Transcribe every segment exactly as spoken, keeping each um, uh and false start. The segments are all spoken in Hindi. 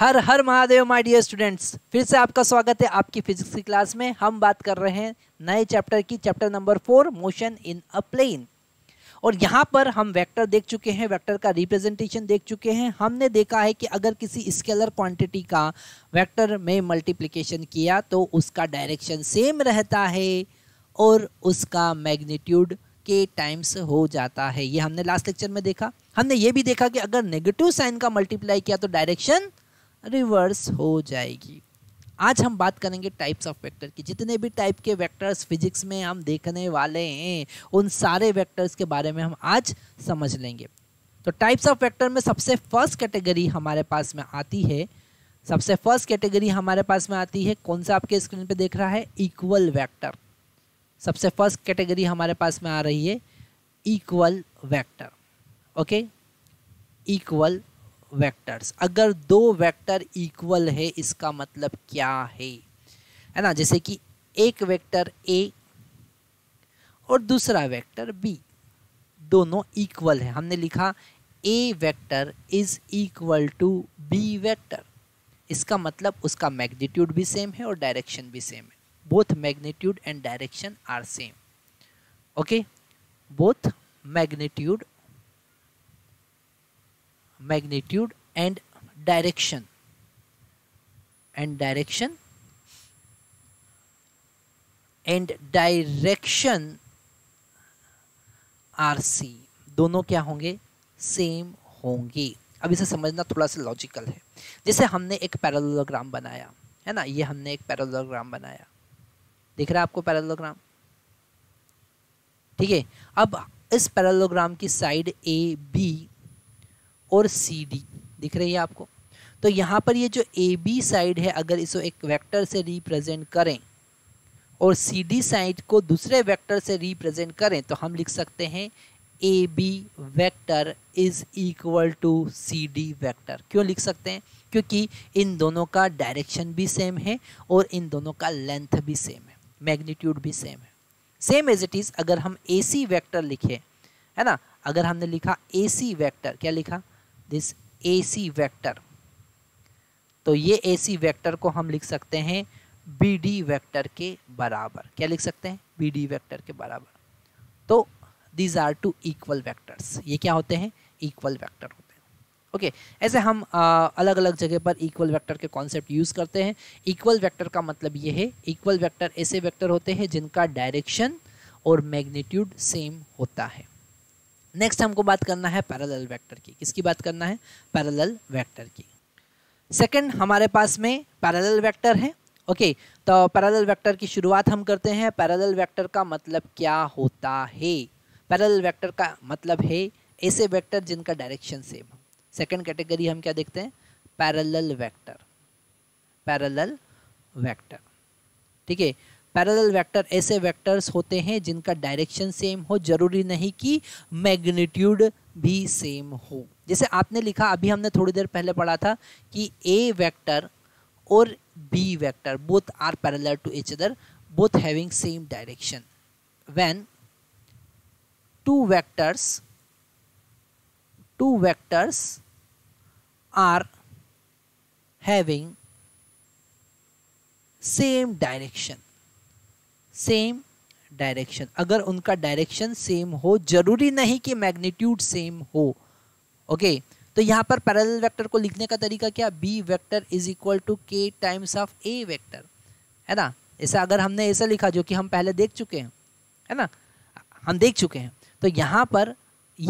Her her Mahadev my dear students, फिर से आपका स्वागत है आपकी फिजिक्स की क्लास में। हम बात कर रहे हैं नए चैप्टर की, chapter number four, motion in a plane. और यहाँ पर हम वेक्टर देख चुके हैं, वेक्टर का रिप्रेजेंटेशन देख चुके हैं। हमने देखा है कि अगर किसी स्केलर क्वांटिटी का वेक्टर में मल्टीप्लिकेशन किया तो उसका डायरेक्शन सेम रहता है और उसका मैग्नीट्यूड के टाइम्स हो जाता है। ये हमने लास्ट लेक्चर में देखा। हमने ये भी देखा कि अगर नेगेटिव साइन का मल्टीप्लाई किया तो डायरेक्शन रिवर्स हो जाएगी। आज हम बात करेंगे टाइप्स ऑफ वेक्टर की। जितने भी टाइप के वेक्टर्स फिजिक्स में हम देखने वाले हैं उन सारे वेक्टर्स के बारे में हम आज समझ लेंगे। तो टाइप्स ऑफ वेक्टर में सबसे फर्स्ट कैटेगरी हमारे पास में आती है सबसे फर्स्ट कैटेगरी हमारे पास में आती है कौन सा आपके स्क्रीन पे देख रहा है? Equal vector. सबसे फर्स्ट कैटेगरी हमारे पास में आ रही है equal vector. Okay, equal vectors. अगर दो वेक्टर इक्वल है इसका मतलब क्या है, है ना? जैसे कि एक वेक्टर ए और दूसरा वेक्टर बी, दोनों इक्वल है। हमने लिखा A vector is equal to B vector. इसका मतलब उसका मैग्नीट्यूड भी सेम है और डायरेक्शन भी सेम है। Both magnitude and direction are same. Okay, both magnitude magnitude and direction and direction and direction are see, दोनों क्या होंगे? सेम होंगे। अब इसे समझना थोड़ा सा लॉजिकल है। जैसे हमने एक पैरेललोग्राम बनाया, है ना? ये हमने एक पैरेललोग्राम बनाया, दिख रहा है आपको पैरेललोग्राम? ठीक है। अब इस पैरेललोग्राम की साइड ए बी और सी डी दिख रही है आपको। तो यहाँ पर ये जो ए बी साइड है अगर इसको एक वेक्टर से रिप्रेजेंट करें और सी डी साइड को दूसरे वेक्टर से रिप्रेजेंट करें तो हम लिख सकते हैं A B vector is equal to C D vector. क्यों लिख सकते हैं? क्योंकि इन दोनों का डायरेक्शन भी सेम है और इन दोनों का लेंथ भी सेम है, मैग्नीट्यूड भी सेम है। सेम एज इट इज़ अगर हम ए सी वेक्टर लिखें, है ना? अगर हमने लिखा ए सी वेक्टर, क्या लिखा? This A C vector. तो ये ए सी वेक्टर को हम लिख सकते हैं बी डी वेक्टर के बराबर। क्या लिख सकते हैं? बी डी वेक्टर के बराबर। तो these are two equal vectors. ये क्या होते हैं? इक्वल वेक्टर होते हैं। ओके, ऐसे हम आ, अलग अलग जगह पर इक्वल वेक्टर के कॉन्सेप्ट यूज़ करते हैं। इक्वल वेक्टर का मतलब ये है, इक्वल वेक्टर ऐसे वेक्टर होते हैं जिनका डायरेक्शन और मैग्नीट्यूड सेम होता है। नेक्स्ट हमको बात करना है पैरेलल वेक्टर की। किसकी बात करना है? पैरेलल वेक्टर की। सेकंड हमारे पास में पैरेलल वेक्टर है। ओके, तो पैरेलल वेक्टर की शुरुआत हम करते हैं। पैरेलल वेक्टर का मतलब क्या होता है? पैरेलल वेक्टर का मतलब है ऐसे वेक्टर जिनका डायरेक्शन सेम हो। सेकंड कैटेगरी हम क्या देखते हैं? Parallel vector. पैरेलल वेक्टर, ठीक है। पैरेलल वेक्टर ऐसे वेक्टर्स होते हैं जिनका डायरेक्शन सेम हो, जरूरी नहीं कि मैग्नीट्यूड भी सेम हो। जैसे आपने लिखा, अभी हमने थोड़ी देर पहले पढ़ा था कि ए वेक्टर और B vector both are parallel to each other, both having same direction when two vectors two vectors are having same direction same direction. अगर उनका डायरेक्शन सेम हो जरूरी नहीं कि मैग्नीट्यूड सेम हो। ओके okay, तो यहाँ पर पैरेलल वेक्टर को लिखने का तरीका क्या? B vector is equal to के टाइम्स ऑफ ए वेक्टर, है ना? ऐसा अगर हमने ऐसा लिखा, जो कि हम पहले देख चुके हैं, है ना? हम देख चुके हैं। तो यहाँ पर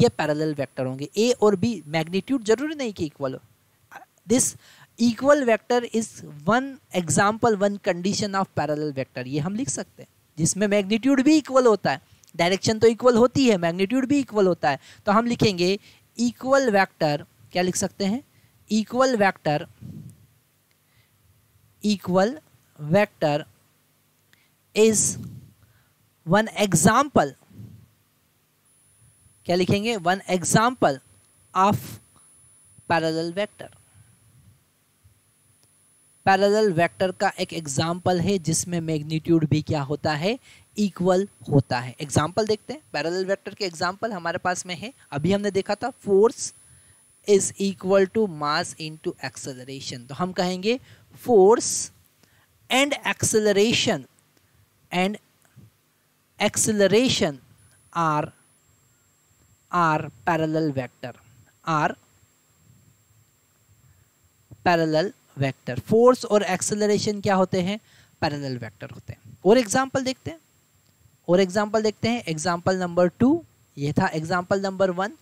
ये पैरेलल वेक्टर होंगे। ए और बी मैग्नीट्यूड जरूरी नहीं कि इक्वल हो। This equal vector is one example, one condition of parallel vector. ये हम लिख सकते हैं जिसमें मैग्नीट्यूड भी इक्वल होता है, डायरेक्शन तो इक्वल होती है, मैग्नीट्यूड भी इक्वल होता है। तो हम लिखेंगे इक्वल वेक्टर। क्या लिख सकते हैं? Equal vector equal vector is one example. क्या लिखेंगे? One example of parallel vector. Parallel vector का एक एग्जाम्पल है जिसमें मैग्नीट्यूड भी क्या होता है? इक्वल होता है। एग्जाम्पल देखते हैं पैरेलल वेक्टर के। एग्जाम्पल हमारे पास में है, अभी हमने देखा था force is equal to mass into acceleration. तो हम कहेंगे force and acceleration and acceleration are are parallel vector, are parallel vector. Force और एक्सेलरेशन क्या होते हैं? पैरेलल वेक्टर होते हैं। और एग्जांपल देखते हैं, और एग्जांपल देखते हैं। एग्जांपल नंबर टू, ये था example number one.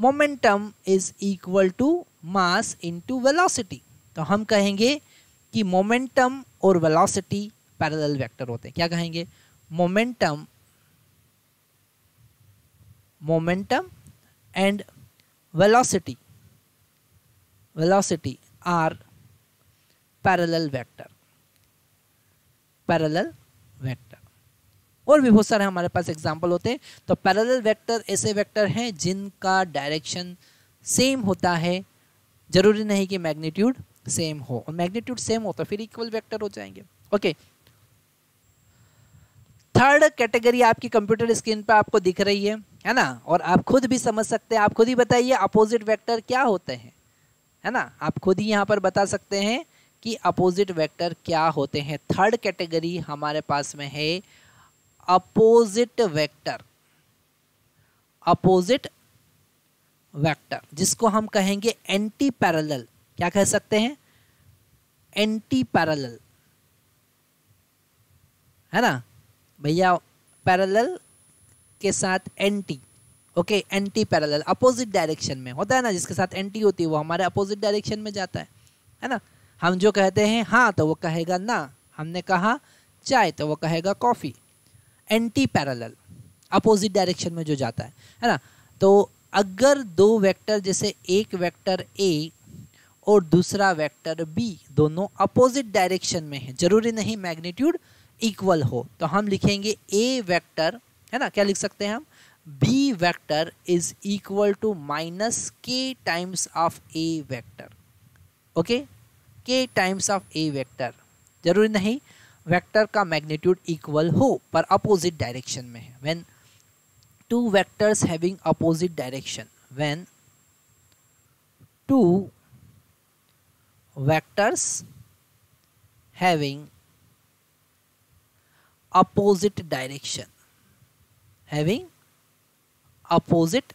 Momentum is equal to mass into velocity. तो हम कहेंगे कि मोमेंटम और वेलोसिटी पैरेलल वेक्टर होते हैं। क्या कहेंगे? Momentum momentum and velocity velocity are parallel vector parallel vector. और भी बहुत सारे हमारे पास एग्जाम्पल होते हैं। तो पैरेलल वेक्टर ऐसे वेक्टर हैं जिनका डायरेक्शन सेम होता है, जरूरी नहीं कि मैग्नीट्यूड सेम हो, और मैग्नीट्यूड सेम हो तो फिर इक्वल वेक्टर हो जाएंगे। ओके, थर्ड कैटेगरी आपकी कंप्यूटर स्क्रीन पर आपको दिख रही है, है ना, और आप खुद भी समझ सकते हैं। आप खुद ही बताइए अपोजिट वेक्टर क्या होते हैं, है ना। आप खुद ही यहाँ पर बता सकते हैं कि अपोजिट वेक्टर क्या होते हैं। थर्ड कैटेगरी हमारे पास में है अपोजिट वेक्टर, अपोजिट वेक्टर, जिसको हम कहेंगे एंटी पैरेलल। क्या कह सकते हैं? एंटी पैरेलल, है ना भैया, पैरेलल के साथ anti. Okay, anti parallel opposite direction में होता है ना, जिसके साथ एंटी होती है वो हमारे अपोजिट डायरेक्शन में जाता है, है ना। हम जो कहते हैं हाँ तो वो कहेगा ना, हमने कहा चाय तो वो कहेगा coffee. Anti parallel opposite direction में जो जाता है, है ना। तो अगर दो वेक्टर, जैसे एक वेक्टर ए और दूसरा वेक्टर बी, दोनों अपोजिट डायरेक्शन में है, जरूरी नहीं मैग्नीट्यूड इक्वल हो, तो हम लिखेंगे ए वेक्टर, है ना, क्या लिख सकते हैं हम, B vector is equal to minus के times of A vector. Okay, के टाइम्स ऑफ ए वेक्टर, जरूरी नहीं वेक्टर का मैग्नीट्यूड इक्वल हो पर अपोजिट डायरेक्शन में है। When two vectors having opposite direction, when two vectors having opposite direction, having opposite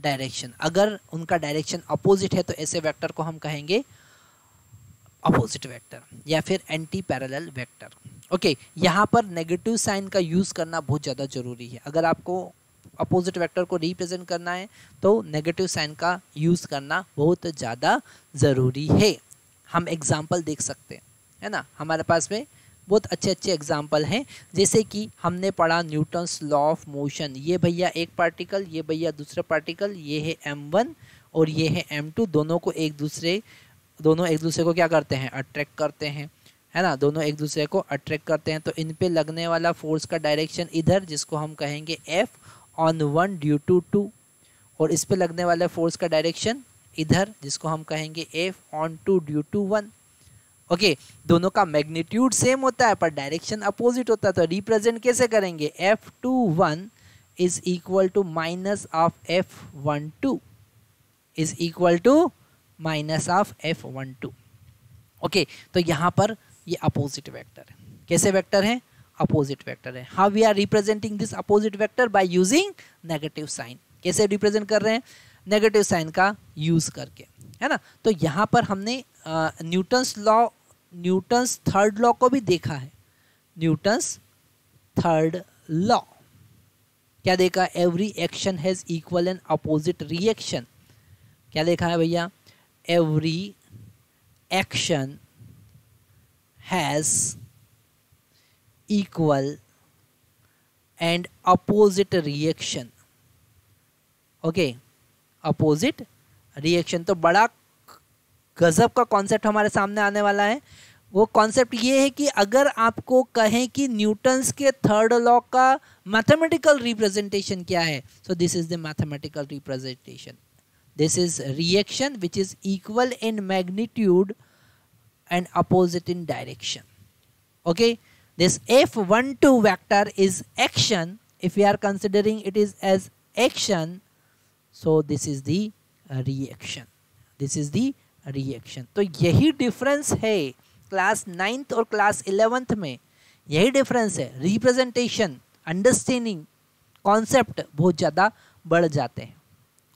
direction, अगर उनका डायरेक्शन अपोजिट है तो ऐसे वेक्टर को हम कहेंगे अपोजिट वेक्टर या फिर एंटी पैरेलल वेक्टर। ओके, यहाँ पर नेगेटिव साइन का यूज़ करना बहुत ज़्यादा ज़रूरी है। अगर आपको अपोजिट वेक्टर को रिप्रेजेंट करना है तो नेगेटिव साइन का यूज़ करना बहुत ज़्यादा ज़रूरी है। हम एग्जाम्पल देख सकते हैं, है ना, हमारे पास में बहुत अच्छे अच्छे एग्जाम्पल हैं। जैसे कि हमने पढ़ा न्यूटन्स लॉ ऑफ मोशन, ये भैया एक पार्टिकल, ये भैया दूसरा पार्टिकल, ये है एम वन और ये है एम टू, दोनों को एक दूसरे दोनों एक दूसरे को क्या करते हैं? अट्रैक्ट करते हैं, है ना, दोनों एक दूसरे को अट्रैक्ट करते हैं। तो इन पे लगने वाला फोर्स का डायरेक्शन इधर, जिसको हम कहेंगे F on one due to two, और इस पर लगने वाला फोर्स का डायरेक्शन इधर, जिसको हम कहेंगे F on two due to one. Okay okay, दोनों का मैग्नीट्यूड सेम होता है पर डायरेक्शन अपोजिट होता है, तो रिप्रेजेंट कैसे करेंगे? F two one is equal to minus of F one two is equal to minus of F one two. Okay, तो यहाँ पर ये अपोजिट वेक्टर है। कैसे वेक्टर है? अपोजिट वेक्टर है। How we are representing this opposite vector? By using negative sign. कैसे रिप्रेजेंट कर रहे हैं? नेगेटिव साइन का यूज़ करके, है ना। तो यहाँ पर हमने Newton's law Newton's third law को भी देखा है। न्यूटन्स थर्ड लॉ क्या देखा? Every action has equal and opposite reaction. क्या देखा है भैया? Every action has equal and opposite reaction. Okay, opposite reaction. तो बड़ा गजब का कॉन्सेप्ट हमारे सामने आने वाला है। वो कॉन्सेप्ट ये है कि अगर आपको कहें कि न्यूटन्स के थर्ड लॉ का मैथमेटिकल रिप्रेजेंटेशन क्या है, so this is the mathematical representation, this is reaction which is equal in magnitude and opposite in direction. Okay, this F one two vector is action, if you are considering it is as action, So this is the reaction. This is the reaction. तो यही difference है क्लास नाइन्थ और क्लास इलेवेंथ में, यही difference है। Representation, understanding, concept बहुत ज़्यादा बढ़ जाते हैं।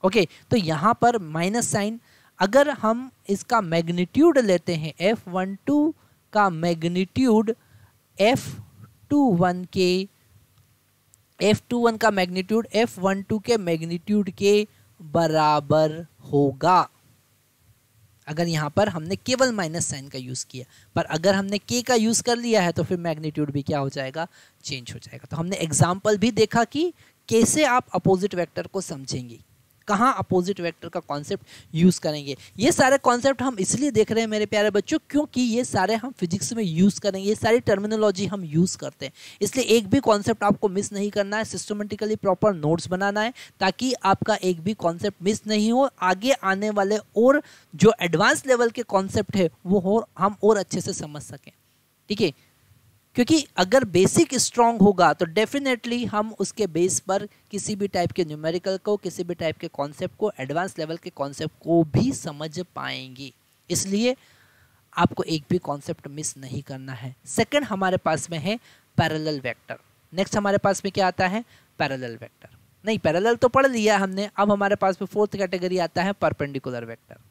ओके okay, तो यहाँ पर माइनस साइन, अगर हम इसका मैग्नीट्यूड लेते हैं एफ वन टू का मैग्नीट्यूड एफ टू वन के एफ टू वन का मैग्नीट्यूड एफ वन टू के मैग्नीट्यूड के बराबर होगा अगर यहाँ पर हमने केवल माइनस साइन का यूज़ किया। पर अगर हमने के का यूज़ कर लिया है तो फिर मैग्नीट्यूड भी क्या हो जाएगा, चेंज हो जाएगा। तो हमने एग्जाम्पल भी देखा कि कैसे आप अपोजिट वेक्टर को समझेंगे, कहाँ अपोजिट वेक्टर का कॉन्सेप्ट यूज़ करेंगे। ये सारे कॉन्सेप्ट हम इसलिए देख रहे हैं मेरे प्यारे बच्चों, क्योंकि ये सारे हम फिजिक्स में यूज़ करेंगे, ये सारी टर्मिनोलॉजी हम यूज़ करते हैं। इसलिए एक भी कॉन्सेप्ट आपको मिस नहीं करना है, सिस्टमेटिकली प्रॉपर नोट्स बनाना है ताकि आपका एक भी कॉन्सेप्ट मिस नहीं हो। आगे आने वाले और जो एडवांस लेवल के कॉन्सेप्ट है वो हो, हम और अच्छे से समझ सकें, ठीक है। क्योंकि अगर बेसिक स्ट्रॉन्ग होगा तो डेफिनेटली हम उसके बेस पर किसी भी टाइप के न्यूमेरिकल को, किसी भी टाइप के कॉन्सेप्ट को, एडवांस लेवल के कॉन्सेप्ट को भी समझ पाएंगे। इसलिए आपको एक भी कॉन्सेप्ट मिस नहीं करना है। सेकंड हमारे पास में है पैरेलल वेक्टर। नेक्स्ट हमारे पास में क्या आता है, पैरेलल वेक्टर। नहीं, पैरेलल तो पढ़ लिया हमने, अब हमारे पास में फोर्थ कैटेगरी आता है परपेंडिकुलर वेक्टर।